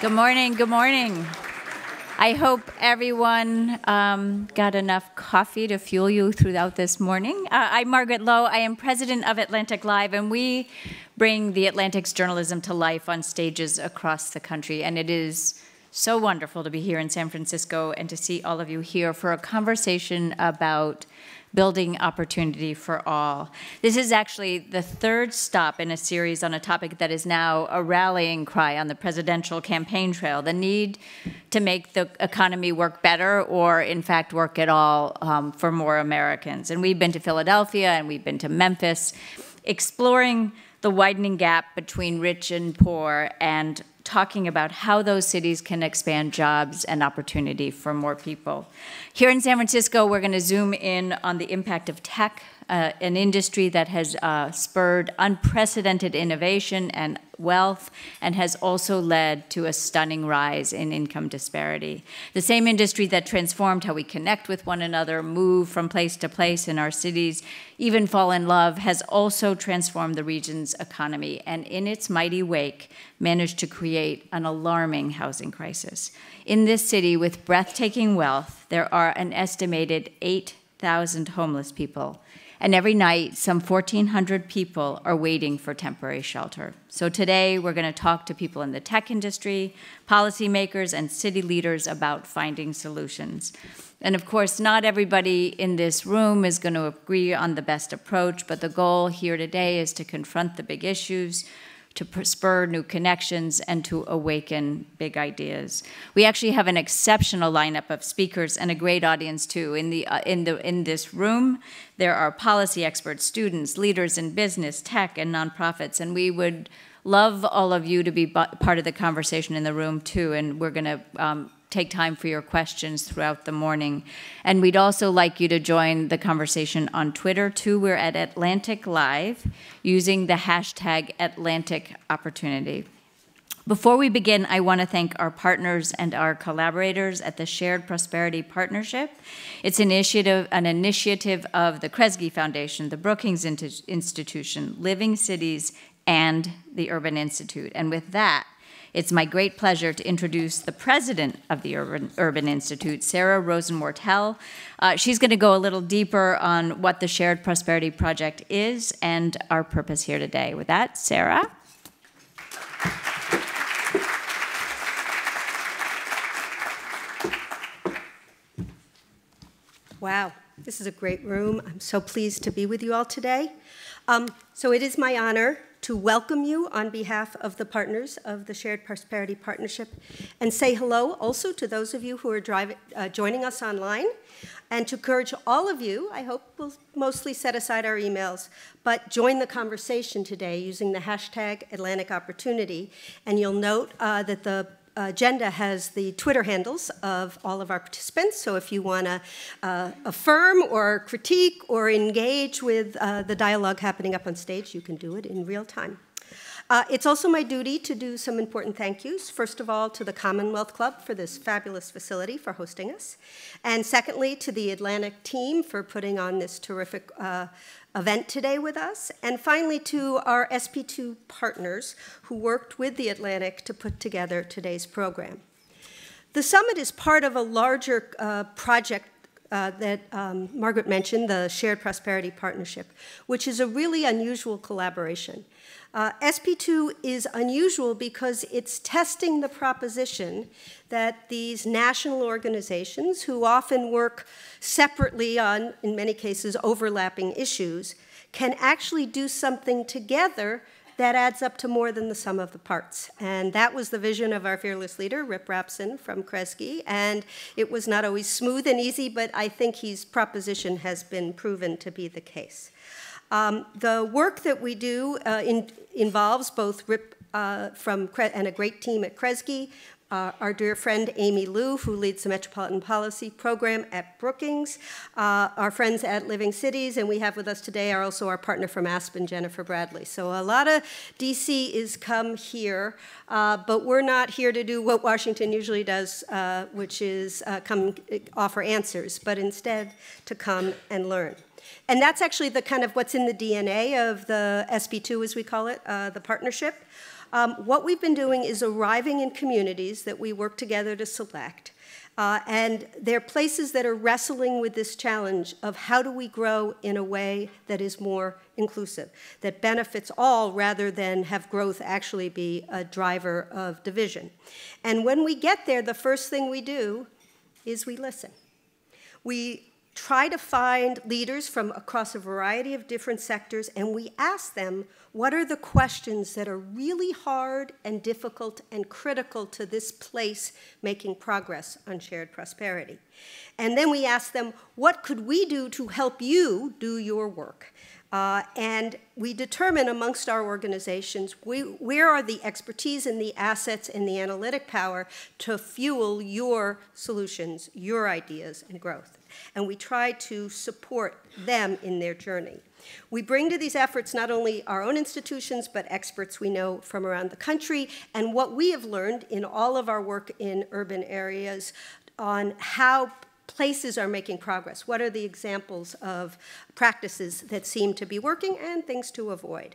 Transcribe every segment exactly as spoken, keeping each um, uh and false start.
Good morning, good morning. I hope everyone um, got enough coffee to fuel you throughout this morning. Uh, I'm Margaret Low. I am president of Atlantic Live, and we bring the Atlantic's journalism to life on stages across the country. And it is so wonderful to be here in San Francisco and to see all of you here for a conversation about building opportunity for all. This is actually the third stop in a series on a topic that is now a rallying cry on the presidential campaign trail, the need to make the economy work better or, in fact, work at all um, for more Americans. And we've been to Philadelphia and we've been to Memphis, exploring the widening gap between rich and poor and talking about how those cities can expand jobs and opportunity for more people. Here in San Francisco, we're going to zoom in on the impact of tech, uh, an industry that has uh, spurred unprecedented innovation and wealth and has also led to a stunning rise in income disparity. The same industry that transformed how we connect with one another, move from place to place in our cities, even fall in love, has also transformed the region's economy and in its mighty wake managed to create an alarming housing crisis. In this city with breathtaking wealth, there are an estimated eight thousand homeless people. And every night, some fourteen hundred people are waiting for temporary shelter. So today, we're going to talk to people in the tech industry, policymakers, and city leaders about finding solutions. And of course, not everybody in this room is going to agree on the best approach, but the goal here today is to confront the big issues, to spur new connections, and to awaken big ideas. We actually have an exceptional lineup of speakers and a great audience, too. In, the, uh, in, the, in this room, there are policy experts, students, leaders in business, tech, and nonprofits, and we would love all of you to be part of the conversation in the room, too, and we're going to um, take time for your questions throughout the morning. And we'd also like you to join the conversation on Twitter, too. We're at Atlantic Live using the hashtag Atlantic Opportunity. Before we begin, I want to thank our partners and our collaborators at the Shared Prosperity Partnership. It's an initiative, an initiative of the Kresge Foundation, the Brookings Institution, Living Cities, and the Urban Institute. And with that, it's my great pleasure to introduce the president of the Urban, Urban Institute, Sarah Rosen Wartell. Uh, she's going to go a little deeper on what the Shared Prosperity Project is and our purpose here today. With that, Sarah. Wow, this is a great room. I'm so pleased to be with you all today. Um, so it is my honor to welcome you on behalf of the partners of the Shared Prosperity Partnership and say hello also to those of you who are driving, uh, joining us online, and to encourage all of you, I hope we'll mostly set aside our emails, but join the conversation today using the hashtag Atlantic Opportunity, and you'll note uh, that the agenda has the Twitter handles of all of our participants, so if you want to uh, affirm or critique or engage with uh, the dialogue happening up on stage, you can do it in real time. Uh, it's also my duty to do some important thank yous. First of all, to the Commonwealth Club for this fabulous facility for hosting us. And secondly, to the Atlantic team for putting on this terrific uh, event today with us. And finally, to our S P two partners who worked with the Atlantic to put together today's program. The summit is part of a larger uh, project Uh, that um, Margaret mentioned, the Shared Prosperity Partnership, which is a really unusual collaboration. Uh, S P two is unusual because it's testing the proposition that these national organizations, who often work separately on, in many cases, overlapping issues, can actually do something together that adds up to more than the sum of the parts. And that was the vision of our fearless leader, Rip Rapson from Kresge. And it was not always smooth and easy, but I think his proposition has been proven to be the case. Um, the work that we do uh, in, involves both Rip uh, from Kres and a great team at Kresge, Uh, our dear friend Amy Liu, who leads the Metropolitan Policy Program at Brookings, uh, our friends at Living Cities, and we have with us today are also our partner from Aspen, Jennifer Bradley. So a lot of D C is come here, uh, but we're not here to do what Washington usually does, uh, which is uh, come offer answers, but instead to come and learn. And that's actually the kind of what's in the D N A of the S P two, as we call it, uh, the partnership. Um, what we've been doing is arriving in communities that we work together to select. Uh, and they're places that are wrestling with this challenge of how do we grow in a way that is more inclusive, that benefits all rather than have growth actually be a driver of division. And when we get there, the first thing we do is we listen. We try to find leaders from across a variety of different sectors, and we ask them, what are the questions that are really hard and difficult and critical to this place making progress on shared prosperity? And then we ask them, what could we do to help you do your work? Uh, and we determine amongst our organizations we, where are the expertise and the assets and the analytic power to fuel your solutions, your ideas, and growth. And we try to support them in their journey. We bring to these efforts not only our own institutions, but experts we know from around the country, and what we have learned in all of our work in urban areas on how places are making progress. What are the examples of practices that seem to be working and things to avoid?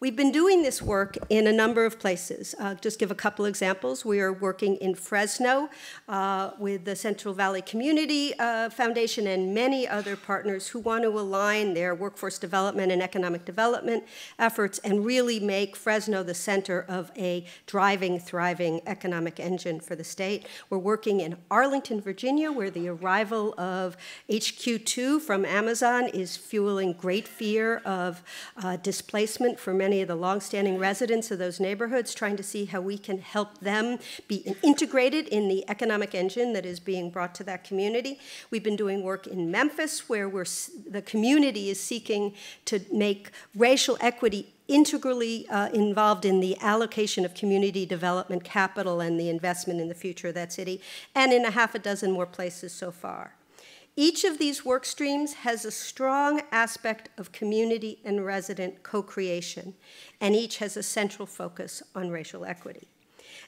We've been doing this work in a number of places. Uh, just give a couple examples. We are working in Fresno uh, with the Central Valley Community uh, Foundation and many other partners who want to align their workforce development and economic development efforts and really make Fresno the center of a driving, thriving economic engine for the state. We're working in Arlington, Virginia, where the arrival of H Q two from Amazon is fueling great fear of uh, displacement for many many of the longstanding residents of those neighborhoods, trying to see how we can help them be integrated in the economic engine that is being brought to that community. We've been doing work in Memphis, where we're, the community is seeking to make racial equity integrally uh, involved in the allocation of community development capital and the investment in the future of that city, and in a half a dozen more places so far. Each of these work streams has a strong aspect of community and resident co-creation, and each has a central focus on racial equity.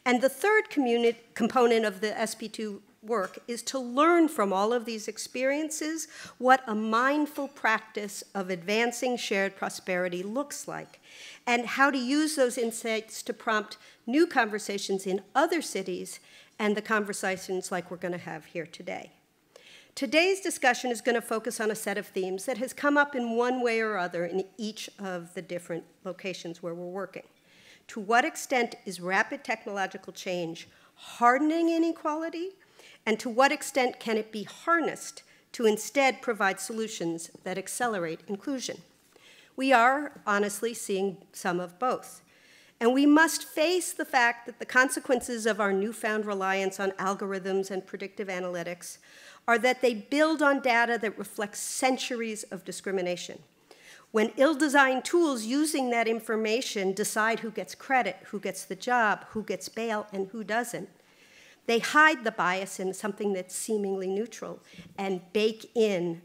And the third component of the S P two work is to learn from all of these experiences what a mindful practice of advancing shared prosperity looks like, and how to use those insights to prompt new conversations in other cities and the conversations like we're going to have here today. Today's discussion is going to focus on a set of themes that has come up in one way or other in each of the different locations where we're working. To what extent is rapid technological change hardening inequality, and to what extent can it be harnessed to instead provide solutions that accelerate inclusion? We are honestly seeing some of both. And we must face the fact that the consequences of our newfound reliance on algorithms and predictive analytics are that they build on data that reflects centuries of discrimination. When ill-designed tools using that information decide who gets credit, who gets the job, who gets bail, and who doesn't, they hide the bias in something that's seemingly neutral and bake in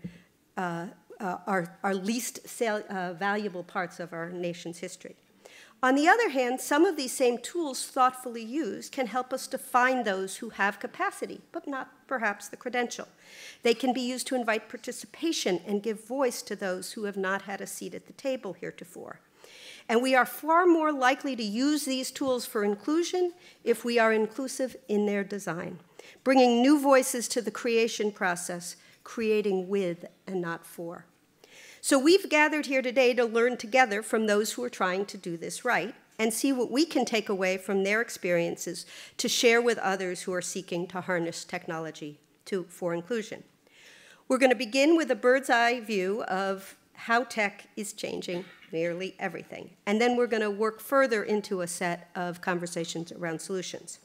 uh, uh, our, our least sale, uh, valuable parts of our nation's history. On the other hand, some of these same tools thoughtfully used can help us to find those who have capacity, but not perhaps the credential. They can be used to invite participation and give voice to those who have not had a seat at the table heretofore. And we are far more likely to use these tools for inclusion if we are inclusive in their design, bringing new voices to the creation process, creating with and not for. So we've gathered here today to learn together from those who are trying to do this right and see what we can take away from their experiences to share with others who are seeking to harness technology to, for inclusion. We're going to begin with a bird's eye view of how tech is changing nearly everything. And then we're going to work further into a set of conversations around solutions.